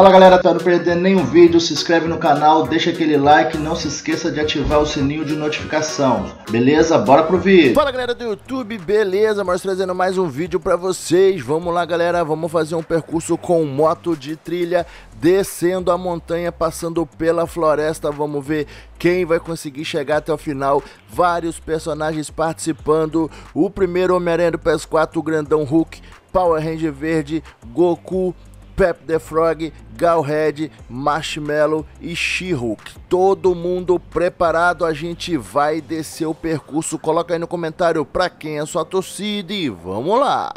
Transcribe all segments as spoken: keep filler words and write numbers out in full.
Fala galera, para não perder nenhum vídeo, se inscreve no canal, deixa aquele like e não se esqueça de ativar o sininho de notificação. Beleza? Bora pro vídeo! Fala galera do YouTube, beleza? Mas trazendo mais um vídeo pra vocês. Vamos lá galera, vamos fazer um percurso com moto de trilha, descendo a montanha, passando pela floresta. Vamos ver quem vai conseguir chegar até o final. Vários personagens participando. O primeiro Homem-Aranha do P S quatro, o grandão Hulk, Power Ranger Verde, Goku, Pepe the Frog, Gao Red, Marshmallow e She-Hulk. Todo mundo preparado, a gente vai descer o percurso. Coloca aí no comentário pra quem é sua torcida e vamos lá!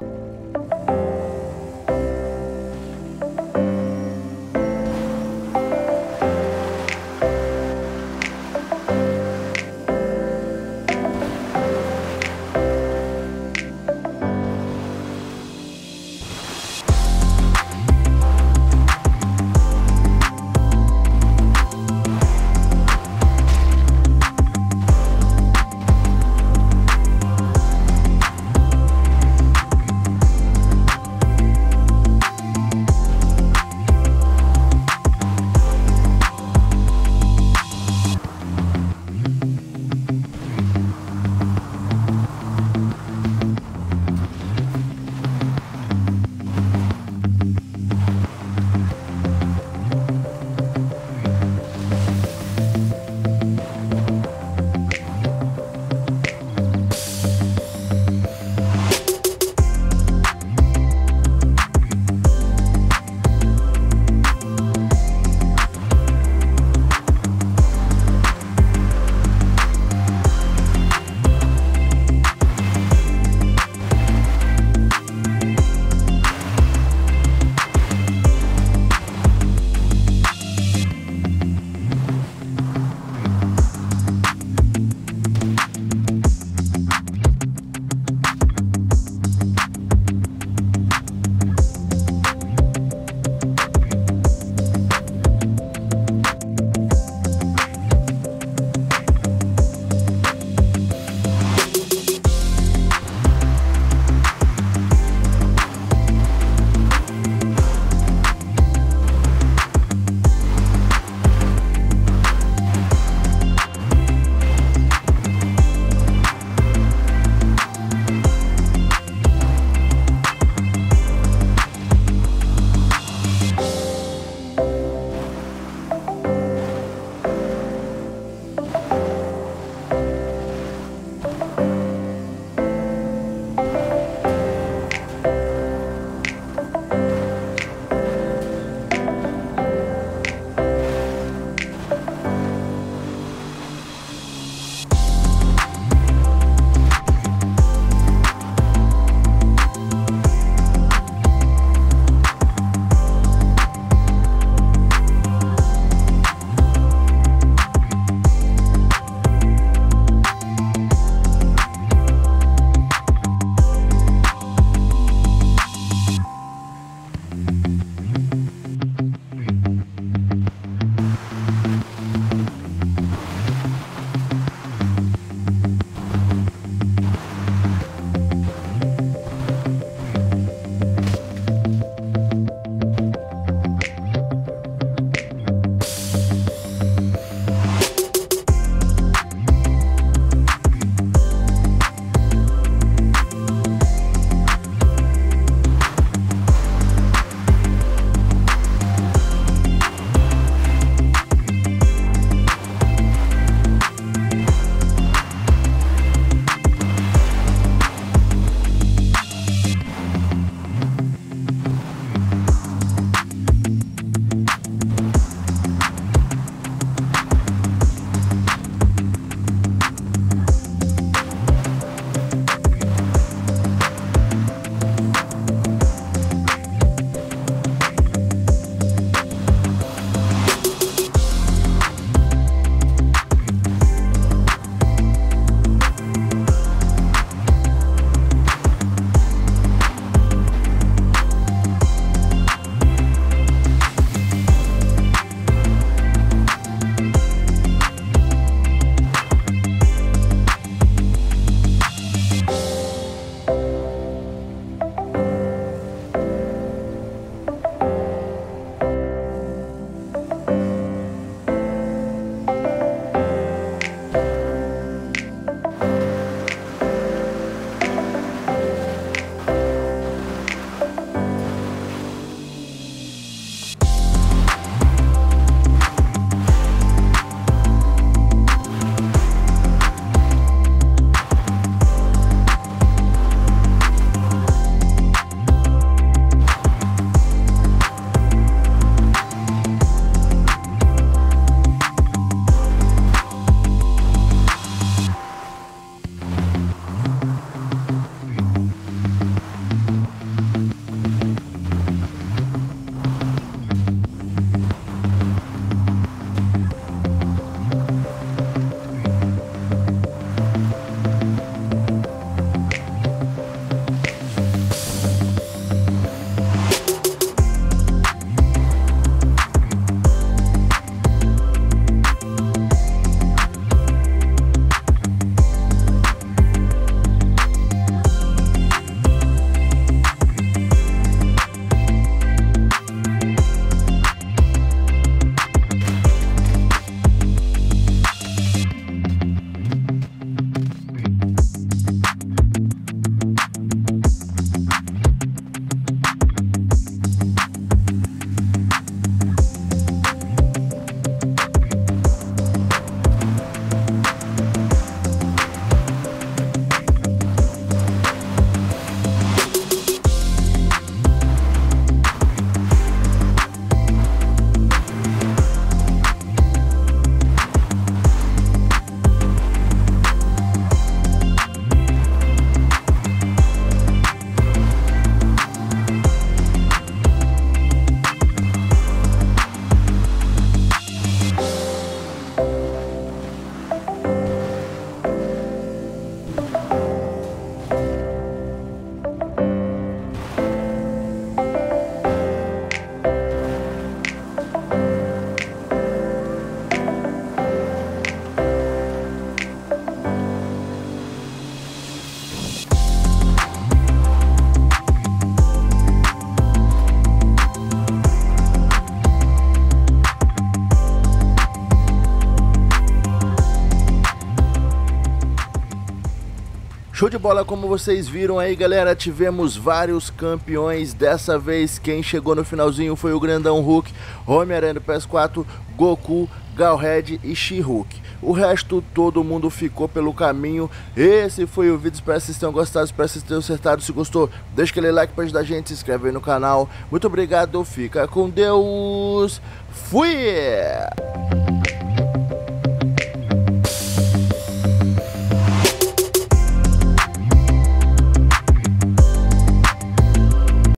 Show de bola, como vocês viram aí, galera, tivemos vários campeões. Dessa vez quem chegou no finalzinho foi o grandão Hulk, Homem-Aranha do P S quatro, Goku, Gao Red e She-Hulk. O resto todo mundo ficou pelo caminho. Esse foi o vídeo, espero que vocês tenham gostado, espero que vocês tenham acertado. Se gostou, deixa aquele like pra ajudar a gente, se inscreve aí no canal. Muito obrigado, fica com Deus. Fui!